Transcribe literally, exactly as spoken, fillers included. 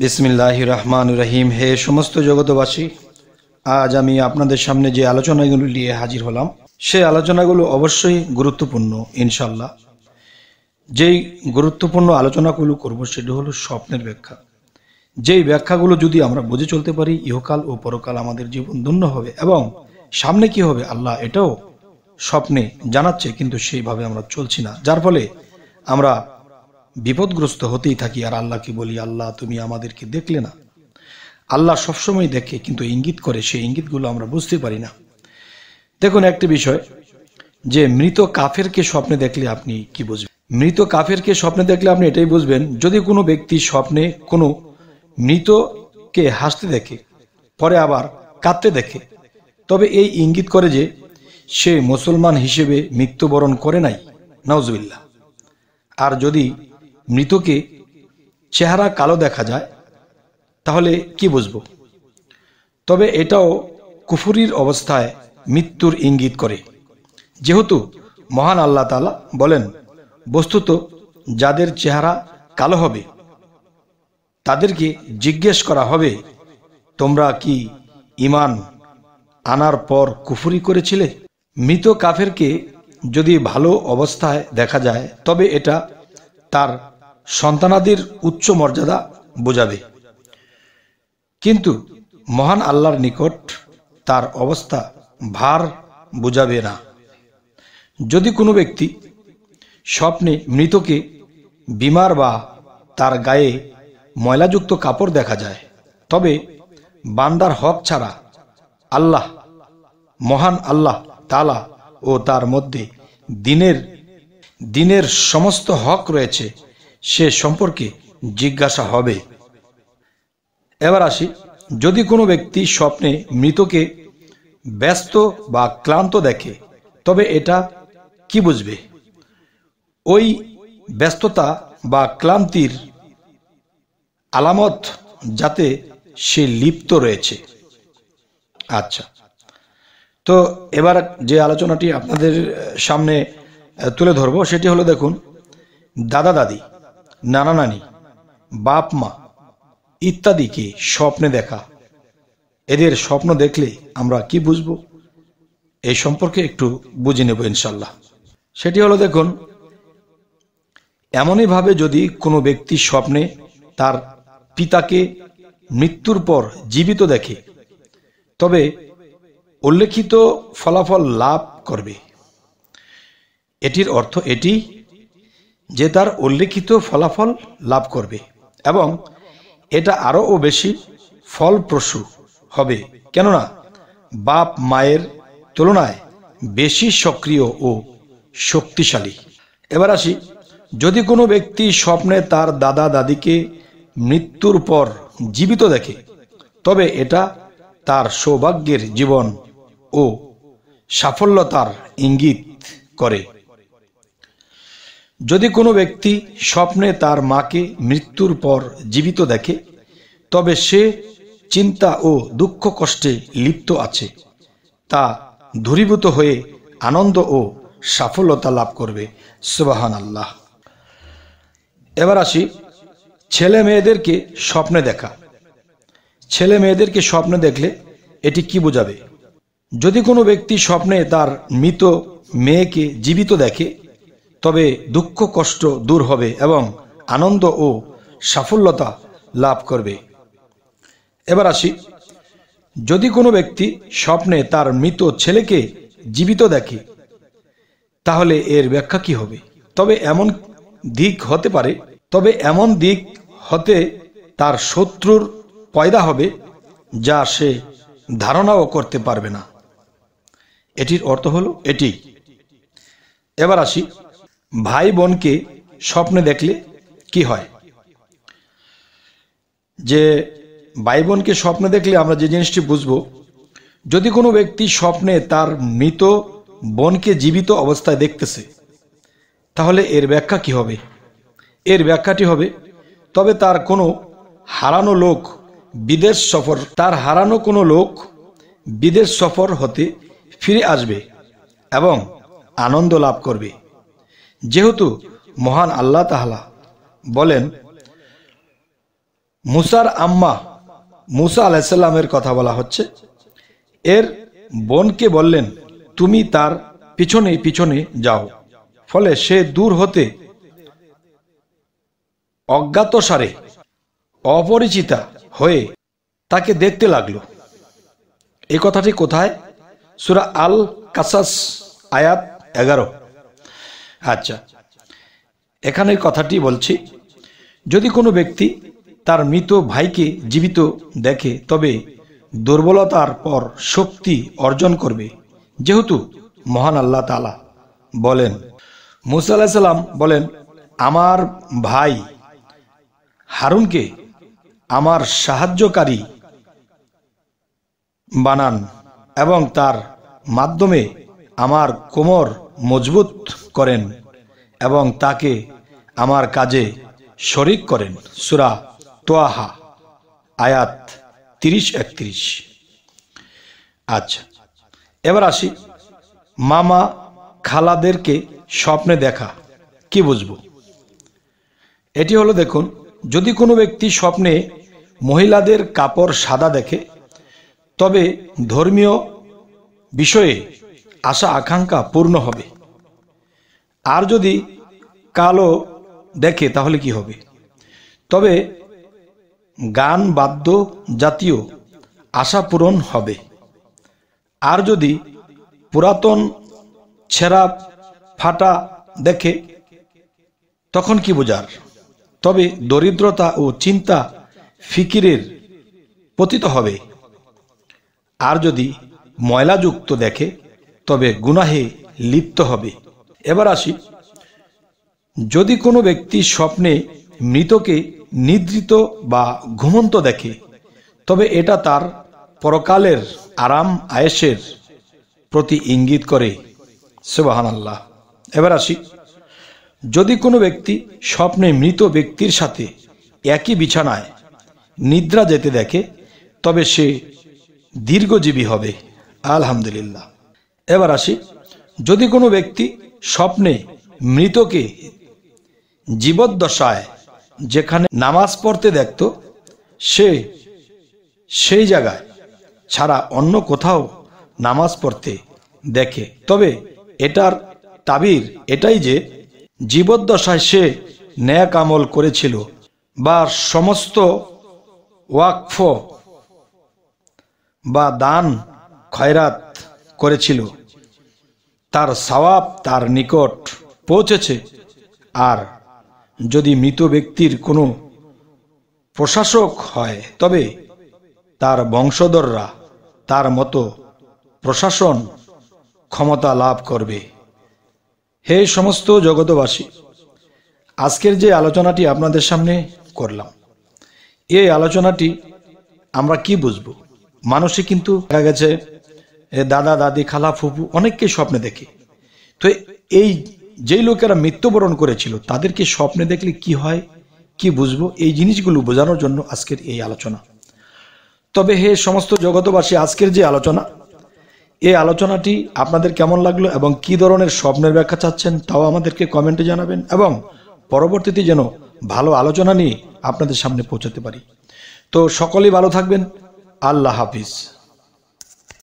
বিসমিল্লাহির রহমানির রহিম। হে সমস্ত জগতবাসী, আজ আমি আপনাদের সামনে যে আলোচনাগুলো নিয়ে হাজির হলাম সেই আলোচনাগুলো অবশ্যই গুরুত্বপূর্ণ ইনশাল্লাহ। যেই গুরুত্বপূর্ণ আলোচনাগুলো করব সেটি হলো স্বপ্নের ব্যাখ্যা। যেই ব্যাখ্যাগুলো যদি আমরা বুঝে চলতে পারি, ইহকাল ও পরকাল আমাদের জীবন ধন্য হবে এবং সামনে কি হবে আল্লাহ এটাও স্বপ্নে জানাচ্ছে, কিন্তু সেইভাবে আমরা চলছি না, যার ফলে আমরা বিপদগ্রস্ত হতেই থাকি। আর আল্লাহকে বলি, আল্লাহ তুমি আমাদেরকে দেখলে না। আল্লাহ সবসময় দেখে কিন্তু ইঙ্গিত করে, সেই ইঙ্গিতগুলো আমরা বুঝতে পারি না। দেখুন একটি বিষয়, যে মৃত কাফেরকে স্বপ্নে দেখলে আপনি কি বুঝবেন? মৃত কাফেরকে স্বপ্নে দেখলে আপনি এটাই বুঝবেন, যদি কোনো ব্যক্তি স্বপ্নে কোনো মৃতকে হাসতে দেখে, পরে আবার কাঁদতে দেখে, তবে এই ইঙ্গিত করে যে সে মুসলমান হিসেবে মৃত্যুবরণ করে নাই, নাউজুবিল্লাহ। আর যদি মৃতকে চেহারা কালো দেখা যায় তাহলে কি বুঝব? তবে এটাও কুফুরির অবস্থায় মৃত্যুর ইঙ্গিত করে, যেহেতু মহান আল্লাহ তাআলা বলেন, বস্তুত যাদের চেহারা কালো হবে তাদেরকে জিজ্ঞেস করা হবে, তোমরা কি ঈমান আনার পর কুফরি করেছিলে? মৃত কাফেরকে যদি ভালো অবস্থায় দেখা যায় তবে এটা তার সন্তানাদির উচ্চ মর্যাদা বোঝাবে, কিন্তু মহান আল্লাহর নিকট তার অবস্থা ভার বোঝাবে না। যদি কোনো ব্যক্তি স্বপ্নে মৃতকে বিমার বা তার গায়ে ময়লাযুক্ত কাপড় দেখা যায়, তবে বান্দার হক ছাড়া আল্লাহ মহান আল্লাহ তাআলা ও তার মধ্যে দ্বীনের দ্বীনের সমস্ত হক রয়েছে, সে সম্পর্কে জিজ্ঞাসা হবে। এবার আসি, যদি কোনো ব্যক্তি স্বপ্নে মৃতকে ব্যস্ত বা ক্লান্ত দেখে তবে এটা কি বুঝবে? ওই ব্যস্ততা বা ক্লান্তির আলামত যাতে সে লিপ্ত রয়েছে। আচ্ছা, তো এবার যে আলোচনাটি আপনাদের সামনে তুলে ধরব সেটি হলো, দেখুন, দাদা দাদি, নানা নানি, বাপ মা ইত্যাদিকে স্বপ্নে দেখা, এদের স্বপ্ন দেখলে আমরা কি বুঝব এই সম্পর্কে একটু বুঝে নেব ইনশাল্লাহ। সেটি হলো, দেখুন, এমনইভাবে যদি কোনো ব্যক্তি স্বপ্নে তার পিতাকে মৃত্যুর পর জীবিত দেখে তবে উল্লেখিত ফলাফল লাভ করবে। এটির অর্থ এটি যে তার উল্লেখিত ফলাফল লাভ করবে এবং এটা আরও বেশি ফলপ্রসূ হবে, কেননা বাপ মায়ের তুলনায় বেশি সক্রিয় ও শক্তিশালী। এবার আসি, যদি কোনো ব্যক্তি স্বপ্নে তার দাদা দাদিকে মৃত্যুর পর জীবিত দেখে তবে এটা তার সৌভাগ্যের জীবন ও সাফল্যতার ইঙ্গিত করে। যদি কোনো ব্যক্তি স্বপ্নে তার মাকে মৃত্যুর পর জীবিত দেখে তবে সে চিন্তা ও দুঃখ কষ্টে লিপ্ত আছে, তা দূরীভূত হয়ে আনন্দ ও সাফল্যতা লাভ করবে। সুবহানাল্লাহ। এবার আসি, ছেলে মেয়েদেরকে স্বপ্নে দেখা। ছেলে মেয়েদেরকে স্বপ্নে দেখলে এটি কি বোঝাবে? যদি কোনো ব্যক্তি স্বপ্নে তার মৃত মেয়েকে জীবিত দেখে তবে দুঃখ কষ্ট দূর হবে এবং আনন্দ ও সাফল্যতা লাভ করবে। এবার আসি, যদি কোনো ব্যক্তি স্বপ্নে তার মৃত ছেলেকে জীবিত দেখে তাহলে এর ব্যাখ্যা কি হবে? তবে এমন দিক হতে পারে তবে এমন দিক হতে তার শত্রুর পয়দা হবে যা সে ধারণাও করতে পারবে না। এটির অর্থ হলো এটি। এবার আসি, ভাই বোনকে স্বপ্নে দেখলে কি হয়? যে ভাই বোনকে স্বপ্নে দেখলে আমরা যে জিনিসটি বুঝব, যদি কোনো ব্যক্তি স্বপ্নে তার মৃত বোনকে জীবিত অবস্থায় দেখতেছে তাহলে এর ব্যাখ্যা কি হবে? এর ব্যাখ্যাটি হবে, তবে তার কোনো হারানো লোক বিদেশ সফর তার হারানো কোনো লোক বিদেশ সফর হতে ফিরে আসবে এবং আনন্দ লাভ করবে, যেহেতু মহান আল্লাহ তাআলা বলেন, মুসার আম্মা মুসা আলাইসাল্লামের কথা বলা হচ্ছে, এর বোনকে বললেন তুমি তার পিছনে পিছনে যাও। ফলে সে দূর হতে অজ্ঞাতসারে অপরিচিতা হয়ে তাকে দেখতে লাগলো। এই কথাটি কোথায়? সূরা আল কাসাস আয়াত এগারো। আচ্ছা, এখানে কথাটি বলছি, যদি কোনো ব্যক্তি তার মৃত ভাইকে জীবিত দেখে তবে দুর্বলতার পর শক্তি অর্জন করবে, যেহেতু মহান আল্লাহ তাআলা বলেন। মুসা আলাইহিস সালাম বলেন, আমার ভাই হারুনকে আমার সাহায্যকারী বানান এবং তার মাধ্যমে আমার কোমর মজবুত করেন এবং তাকে আমার কাজে শরিক করেন। সূরা তোয়াহা আয়াত তিরিশ একত্রিশ। আচ্ছা, এবার আসি মামা খালাদেরকে স্বপ্নে দেখা। কি বুঝবো? এটি হলো, দেখুন, যদি কোনো ব্যক্তি স্বপ্নে মহিলাদের কাপড় সাদা দেখে তবে ধর্মীয় বিষয়ে আশা আকাঙ্ক্ষা পূর্ণ হবে। আর যদি কালো দেখে তাহলে কি হবে? তবে গান বাদ্য জাতীয় আশা পূরণ হবে। আর যদি পুরাতন ছেঁড়া ফাটা দেখে তখন কি বোঝার? তবে দরিদ্রতা ও চিন্তা ফিকিরের পতিত হবে। আর যদি ময়লাযুক্ত দেখে তবে গুনাহে লিপ্ত হবে। এবার আসি, যদি কোনো ব্যক্তি স্বপ্নে মৃতকে নিদ্রিত বা ঘুমন্ত দেখে তবে এটা তার পরকালের আরাম আয়েশের প্রতি ইঙ্গিত করে। সুবহানাল্লাহ। এবার আসি, যদি কোনো ব্যক্তি স্বপ্নে মৃত ব্যক্তির সাথে একই বিছানায় নিদ্রা যেতে দেখে তবে সে দীর্ঘজীবী হবে। আলহামদুলিল্লাহ। এবার আসি, যদি কোনো ব্যক্তি স্বপ্নে মৃতকে জীবদ্দশায় যেখানে নামাজ পড়তে দেখত সে সেই জায়গায় ছাড়া অন্য কোথাও নামাজ পড়তে দেখে তবে এটার তাবির এটাই যে জীবদ্দশায় সে ন্যাক আমল করেছিল বা সমস্ত ওয়াকফ বা দান খয়রাত করেছিল, তার সওয়াব তার নিকট পৌঁছেছে। আর যদি মৃত ব্যক্তির কোনো প্রশাসক হয় তবে তার বংশধররা তার মতো প্রশাসন ক্ষমতা লাভ করবে। হে সমস্ত জগতবাসী, আজকের যে আলোচনাটি আপনাদের সামনে করলাম, এই আলোচনাটি আমরা কি বুঝব? মানুষে কিন্তু দেখা গেছে দাদা দাদি খালা ফুফু অনেককে স্বপ্নে দেখে। তো এই যেই লোকেরা মৃত্যুবরণ করেছিল তাদেরকে স্বপ্নে দেখলে কি হয়, কি বুঝবো, এই জিনিসগুলো বোঝানোর জন্য আজকের এই আলোচনা। তবে হে সমস্ত জগতবাসী, আজকের যে আলোচনা, এই আলোচনাটি আপনাদের কেমন লাগলো এবং কি ধরনের স্বপ্নের ব্যাখ্যা চাচ্ছেন তাও আমাদেরকে কমেন্টে জানাবেন, এবং পরবর্তীতে যেন ভালো আলোচনা নিয়ে আপনাদের সামনে পৌঁছাতে পারি। তো সকলেই ভালো থাকবেন। আল্লাহ হাফিজ।